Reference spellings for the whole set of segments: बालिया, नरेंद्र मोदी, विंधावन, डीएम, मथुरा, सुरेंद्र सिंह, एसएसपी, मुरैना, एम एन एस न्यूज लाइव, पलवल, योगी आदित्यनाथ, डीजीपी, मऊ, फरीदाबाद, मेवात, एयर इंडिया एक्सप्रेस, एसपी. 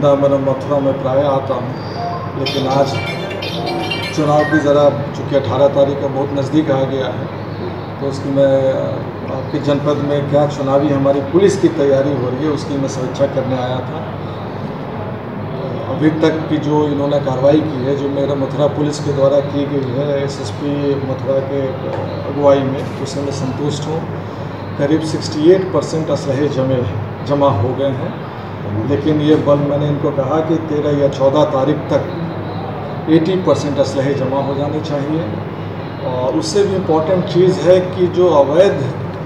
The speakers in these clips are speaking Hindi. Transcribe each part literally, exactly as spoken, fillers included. विंधावन और मथुरा में प्राय आता हूँ, लेकिन आज चुनाव की ज़रा चूँकि अठारह तारीख का बहुत नज़दीक आ गया है, तो उसकी मैं आपके जनपद में क्या चुनावी हमारी पुलिस की तैयारी हो रही है उसकी मैं समीक्षा करने आया था। अभी तक की जो इन्होंने कार्रवाई की है, जो मेरा मथुरा पुलिस के द्वारा की गई है एसएसपी मथुरा के अगुवाई में, उससे मैं संतुष्ट हूँ। करीब अड़सठ परसेंट असलहे जमे जमा हो गए हैं, लेकिन ये बल मैंने इनको कहा कि तेरह या चौदह तारीख तक अस्सी परसेंट असलहे जमा हो जाने चाहिए। और उससे भी इम्पोर्टेंट चीज़ है कि जो अवैध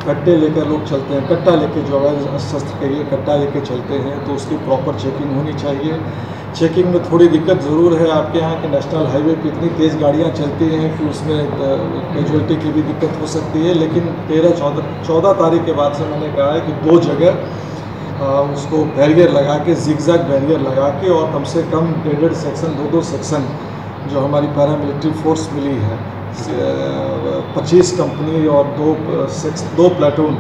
कट्टे लेकर लोग चलते हैं, कट्टा लेके जो अवैध शस्त्र के लिए कट्टा लेके चलते हैं, तो उसकी प्रॉपर चेकिंग होनी चाहिए। चेकिंग में थोड़ी दिक्कत ज़रूर है आपके यहाँ के नेशनल हाईवे पे इतनी तेज़ गाड़ियाँ चलती हैं कि उसमें कैजुअल्टी की भी दिक्कत हो सकती है, लेकिन तेरह चौदह चौदह तारीख के बाद से मैंने कहा है कि दो जगह आ, उसको बैरियर लगा के, जिगजैग बैरियर लगा के, और कम से कम डेढ़ डेढ़ सेक्शन, दो दो सेक्शन जो हमारी पैरामिलिट्री फोर्स मिली है, पच्चीस कंपनी और दो सेक्स दो प्लाटून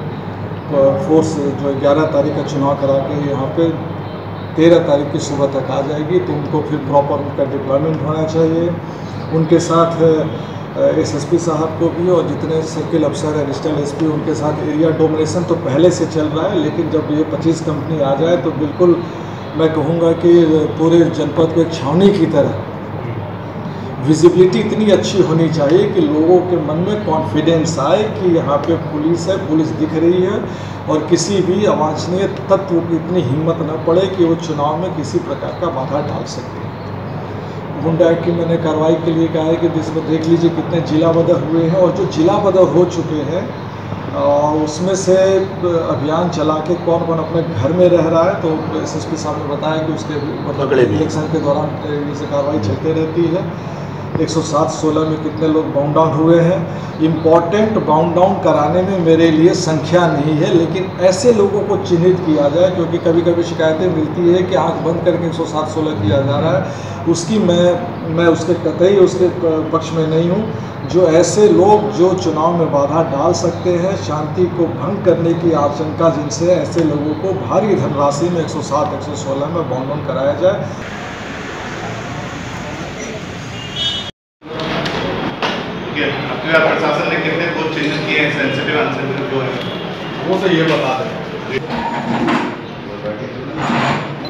फोर्स जो ग्यारह तारीख का चुनाव करा के यहाँ पर तेरह तारीख की सुबह तक आ जाएगी। तो उनको फिर प्रॉपर उनका डिप्लॉयमेंट होना चाहिए। उनके साथ एसएसपी साहब को भी और जितने सर्किल अफसर हैं, डिस्ट्रिक्ट एसपी, उनके साथ एरिया डोमिनेशन तो पहले से चल रहा है, लेकिन जब ये पच्चीस कंपनी आ जाए तो बिल्कुल मैं कहूँगा कि पूरे जनपद को एक छावनी की तरह विजिबिलिटी इतनी अच्छी होनी चाहिए कि लोगों के मन में कॉन्फिडेंस आए कि यहाँ पे पुलिस है, पुलिस दिख रही है, और किसी भी अवांछनीय तत्व की इतनी हिम्मत न पड़े कि वो चुनाव में किसी प्रकार का बाधा डाल सके। गुंडा की मैंने कार्रवाई के लिए कहा है कि जिसमें देख लीजिए कितने जिला बदर हुए हैं, और जो जिला बदर हो चुके हैं उसमें से अभियान चला के कौन कौन अपने घर में रह रहा है, तो एस एस पी साहब ने बताया कि उसके मतलब इलेक्शन के दौरान जैसे कार्रवाई चलती रहती है। एक सौ सात सोलह में कितने लोग बाउंड डाउन हुए हैं। इम्पॉर्टेंट बाउंड डाउन कराने में मेरे लिए संख्या नहीं है, लेकिन ऐसे लोगों को चिन्हित किया जाए, क्योंकि कभी कभी शिकायतें मिलती है कि आँख बंद करके एक सौ सात सोलह किया जा रहा है। उसकी मैं मैं उसके कतई उसके पक्ष में नहीं हूँ। जो ऐसे लोग जो चुनाव में बाधा डाल सकते हैं, शांति को भंग करने की आशंका जिनसे, ऐसे लोगों को भारी धनराशि में एक सौ सात एक सौ सोलह में बाउंड डाउन कराया जाए। प्रशासन ने कितने को चिन्हित किए हैं, सेंसिटिव अनसेंसिटिव जो है वो तो ये बता दें।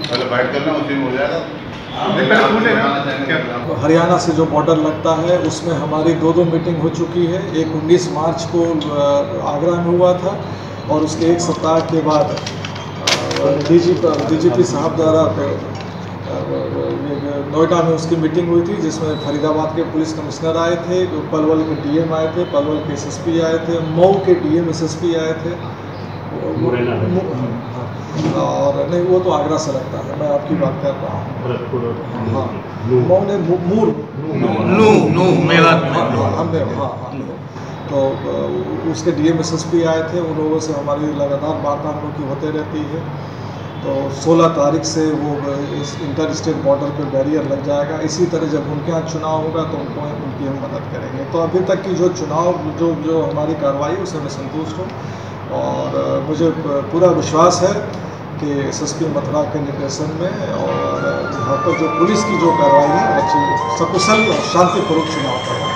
पहले बाइट करना उसी में हो जाएगा। हरियाणा से जो बॉर्डर लगता है उसमें हमारी दो दो मीटिंग हो चुकी है। एक उन्नीस मार्च को आगरा में हुआ था, और उसके एक सप्ताह के बाद डीजीपी साहब द्वारा नोएडा में उसकी मीटिंग हुई थी, जिसमें फरीदाबाद के पुलिस कमिश्नर आए थे, पलवल के डीएम आए थे, पलवल के एसएसपी आए थे, मऊ के डीएम एसएसपी आए थे, मुरैना और नहीं वो तो आगरा से लगता है, मैं आपकी बात कर रहा हूँ। हाँ, मऊ ने मूर मेवात हमने हाँ हाँ तो उसके डीएम एसएसपी आए थे, उन लोगों से हमारी लगातार वार्ता हम लोग की होते रहती है। तो सोलह तारीख से वो इस इंटर स्टेट बॉर्डर पर बैरियर लग जाएगा। इसी तरह जब उनके यहाँ चुनाव होगा तो उनको उनकी हम मदद करेंगे। तो अभी तक की जो चुनाव जो जो हमारी कार्रवाई उससे मैं संतुष्ट हूँ, और मुझे पूरा विश्वास है कि एस एस पी मथुरा के निर्देशन में और यहाँ पर जो पुलिस की जो कार्रवाई है अच्छी सकुशल और शांतिपूर्वक चुनाव होगा।